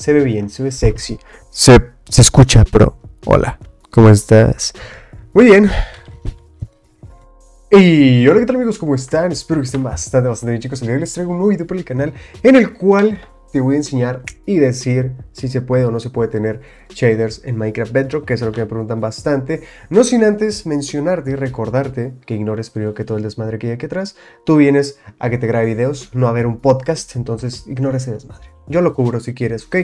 Se ve bien, se ve sexy. Se escucha, pro. Hola, ¿cómo estás? Muy bien. Y hola, ¿qué tal, amigos? ¿Cómo están? Espero que estén bastante bien, chicos. El día de hoy les traigo un nuevo video por el canal en el cual te voy a enseñar y decir si se puede o no se puede tener shaders en Minecraft Bedrock, que es lo que me preguntan bastante. No sin antes mencionarte y recordarte que ignores primero que todo el desmadre que hay aquí atrás. Tú vienes a que te grabe videos, no a ver un podcast, entonces ignora ese desmadre. Yo lo cubro si quieres, ¿ok?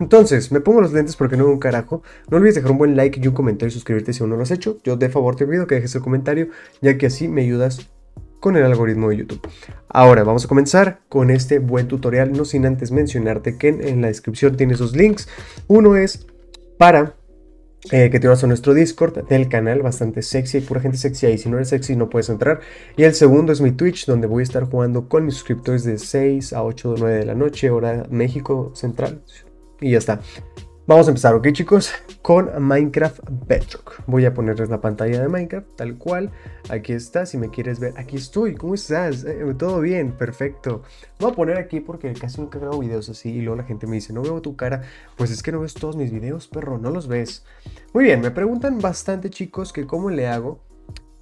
Entonces, me pongo los lentes porque no veo un carajo. No olvides dejar un buen like y un comentario y suscribirte si aún no lo has hecho. Yo de favor te pido que dejes el comentario, ya que así me ayudas con el algoritmo de YouTube. Ahora vamos a comenzar con este buen tutorial, no sin antes mencionarte que en la descripción tienes dos links. Uno es para que te vas a nuestro Discord del canal, bastante sexy, hay pura gente sexy ahí, si no eres sexy no puedes entrar. Y el segundo es mi Twitch, donde voy a estar jugando con mis suscriptores de 6 a 8 o 9 de la noche, hora México Central, y ya está. Vamos a empezar, ok, chicos, con Minecraft Bedrock. Voy a ponerles la pantalla de Minecraft, tal cual. Aquí está, si me quieres ver, aquí estoy. ¿Cómo estás? ¿Todo bien? Perfecto. Voy a poner aquí porque casi nunca grabo videos así y luego la gente me dice, no veo tu cara. Pues es que no ves todos mis videos, perro, no los ves. Muy bien, me preguntan bastante, chicos, que cómo le hago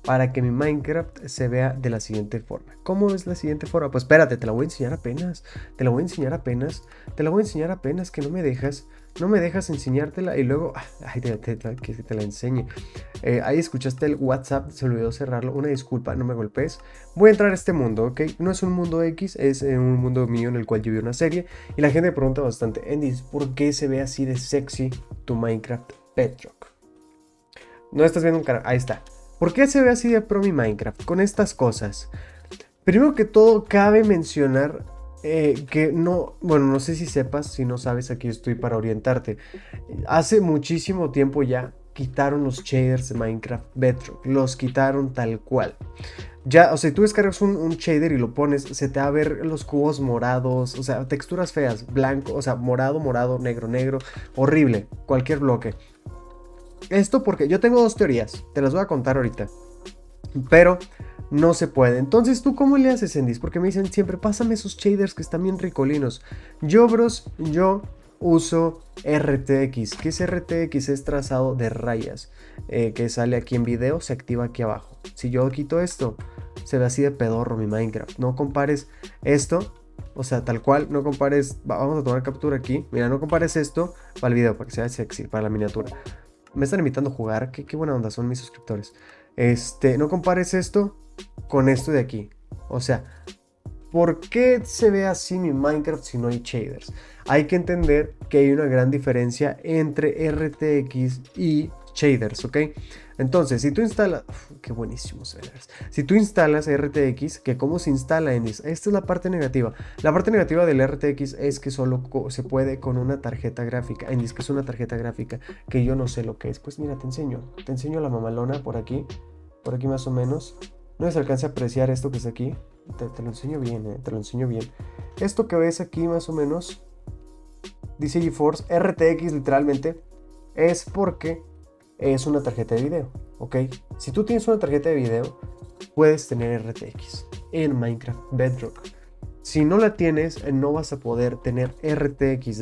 para que mi Minecraft se vea de la siguiente forma. ¿Cómo es la siguiente forma? Pues espérate, te la voy a enseñar apenas. Te la voy a enseñar apenas. Te la voy a enseñar apenas, que no me dejas. No me dejas enseñártela y luego... Ay, que te la enseñe. Ahí escuchaste el WhatsApp, se olvidó cerrarlo. Una disculpa, no me golpees. Voy a entrar a este mundo, ¿ok? No es un mundo X, es un mundo mío en el cual yo vi una serie. Y la gente me pregunta bastante, Andy, ¿por qué se ve así de sexy tu Minecraft Bedrock? No estás viendo un canal, ahí está. ¿Por qué se ve así de pro mi Minecraft? Con estas cosas. Primero que todo, cabe mencionar... que no, bueno, no sé si sepas, si no sabes, aquí estoy para orientarte. Hace muchísimo tiempo ya quitaron los shaders de Minecraft Bedrock, los quitaron tal cual. Ya, o sea, tú descargas un shader y lo pones, se te va a ver los cubos morados, o sea, texturas feas, blanco, o sea, morado, morado, negro, negro, horrible, cualquier bloque. Esto porque yo tengo dos teorías, te las voy a contar ahorita, pero... no se puede. Entonces, ¿tú cómo le haces, Endis? Porque me dicen siempre, pásame esos shaders que están bien ricolinos. Yo, bros, yo uso RTX. ¿Qué es RTX? Es trazado de rayas, que sale aquí en video, se activa aquí abajo. Si yo quito esto, se ve así de pedorro mi Minecraft. No compares esto, o sea, tal cual, no compares... Vamos a tomar captura aquí. Mira, no compares esto para el video, para que sea sexy, para la miniatura. Me están invitando a jugar. Qué buena onda son mis suscriptores. No compares esto con esto de aquí. O sea, ¿por qué se ve así mi Minecraft si no hay shaders? Hay que entender que hay una gran diferencia entre RTX y shaders, ¿ok? Entonces, si tú instalas... ¡Qué buenísimo se ve! Si tú instalas RTX, que cómo se instala, Enis, esta es la parte negativa. La parte negativa del RTX es que solo se puede con una tarjeta gráfica. Enis, que es una tarjeta gráfica que yo no sé lo que es. Pues mira, te enseño la mamalona por aquí más o menos. No se alcanza a apreciar esto que es aquí. Te lo enseño bien, te lo enseño bien. Esto que ves aquí más o menos, dice GeForce, RTX literalmente, es porque es una tarjeta de video, ¿ok? Si tú tienes una tarjeta de video, puedes tener RTX en Minecraft Bedrock. Si no la tienes, no vas a poder tener RTX,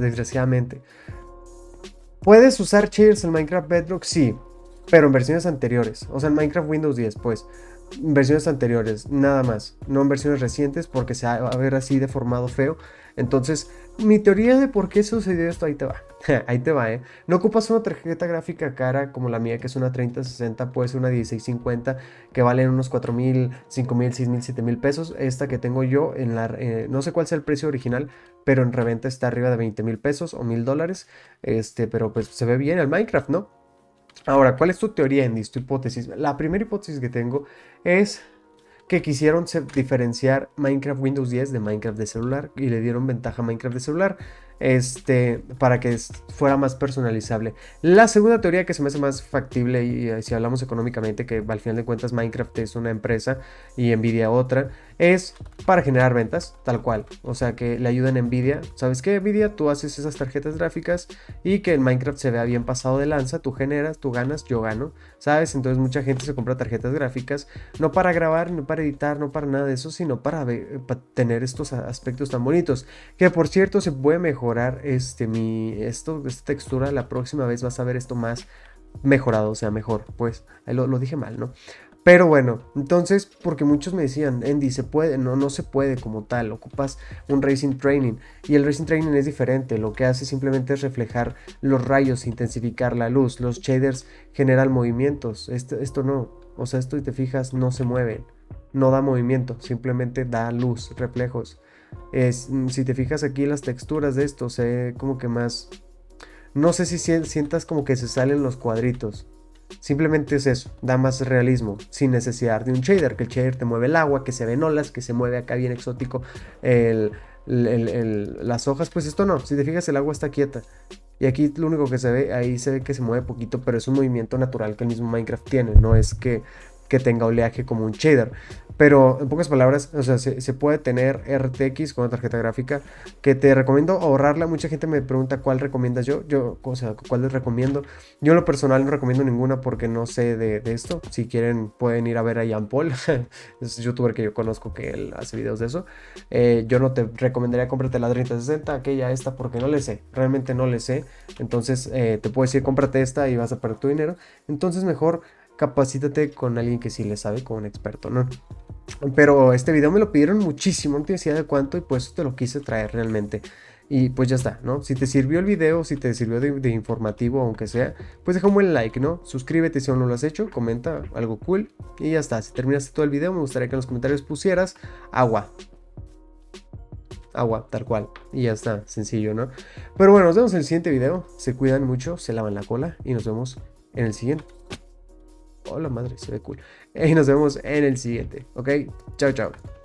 desgraciadamente. ¿Puedes usar shaders en Minecraft Bedrock? Sí, pero en versiones anteriores. O sea, en Minecraft Windows 10, pues... versiones anteriores, nada más, no en versiones recientes porque se va a ver así deformado feo. Entonces, mi teoría de por qué sucedió esto, ahí te va. Ahí te va, ¿eh? No ocupas una tarjeta gráfica cara como la mía, que es una 3060, puede ser una 1650, que valen unos 4000, 5000, 6000, 7000 pesos. Esta que tengo yo, en la, no sé cuál sea el precio original, pero en reventa está arriba de 20,000 pesos o $1,000. Pero pues se ve bien el Minecraft, ¿no? Ahora, ¿cuál es tu teoría, Andy? Tu hipótesis. La primera hipótesis que tengo es que quisieron diferenciar Minecraft Windows 10 de Minecraft de celular y le dieron ventaja a Minecraft de celular para que fuera más personalizable. La segunda teoría, que se me hace más factible, y si hablamos económicamente, que al final de cuentas Minecraft es una empresa y Nvidia otra, es para generar ventas, tal cual. O sea, que le ayuden a Nvidia. ¿Sabes qué, Nvidia? Tú haces esas tarjetas gráficas y que el Minecraft se vea bien pasado de lanza. Tú generas, tú ganas, yo gano, ¿sabes? Entonces mucha gente se compra tarjetas gráficas, no para grabar, no para editar, no para nada de eso, sino para tener estos aspectos tan bonitos. Que por cierto, se puede mejorar esta textura. La próxima vez vas a ver esto más mejorado, o sea, mejor. Pues, lo dije mal, ¿no? Pero bueno, entonces, porque muchos me decían, Andy, ¿se puede? No, no se puede como tal, ocupas un Racing Training. Y el Racing Training es diferente, lo que hace simplemente es reflejar los rayos, intensificar la luz. Los shaders generan movimientos, esto no, o sea, esto, y te fijas, no se mueven, no da movimiento, simplemente da luz, reflejos. Si te fijas aquí las texturas de esto, se ve como que más, no sé si sientas como que se salen los cuadritos. Simplemente es eso, da más realismo sin necesidad de un shader, que el shader te mueve el agua, que se ven olas, que se mueve acá bien exótico las hojas. Pues esto no, si te fijas el agua está quieta y aquí lo único que se ve, ahí se ve que se mueve poquito, pero es un movimiento natural que el mismo Minecraft tiene, no es que tenga oleaje como un shader. Pero en pocas palabras, o sea, se puede tener RTX con una tarjeta gráfica, que te recomiendo ahorrarla. Mucha gente me pregunta cuál recomiendas yo, o sea, cuál les recomiendo. Yo en lo personal no recomiendo ninguna porque no sé de esto. Si quieren pueden ir a ver a Ian Paul, es un youtuber que yo conozco que él hace videos de eso. Yo no te recomendaría cómprate la 3060, aquella, esta, porque no le sé, realmente no le sé. Entonces te puedo decir cómprate esta y vas a perder tu dinero. Entonces mejor capacítate con alguien que sí le sabe, con un experto, ¿no? Pero este video me lo pidieron muchísimo, no te decía de cuánto, y pues te lo quise traer realmente. Y pues ya está, ¿no? Si te sirvió el video, si te sirvió de informativo, aunque sea, pues deja un buen like, ¿no? Suscríbete si aún no lo has hecho, comenta algo cool y ya está. Si terminaste todo el video, me gustaría que en los comentarios pusieras agua. Agua, tal cual, y ya está, sencillo, ¿no? Pero bueno, nos vemos en el siguiente video. Se cuidan mucho, se lavan la cola y nos vemos en el siguiente. Hola madre, se ve cool. Y nos vemos en el siguiente, ¿ok? Chao, chao.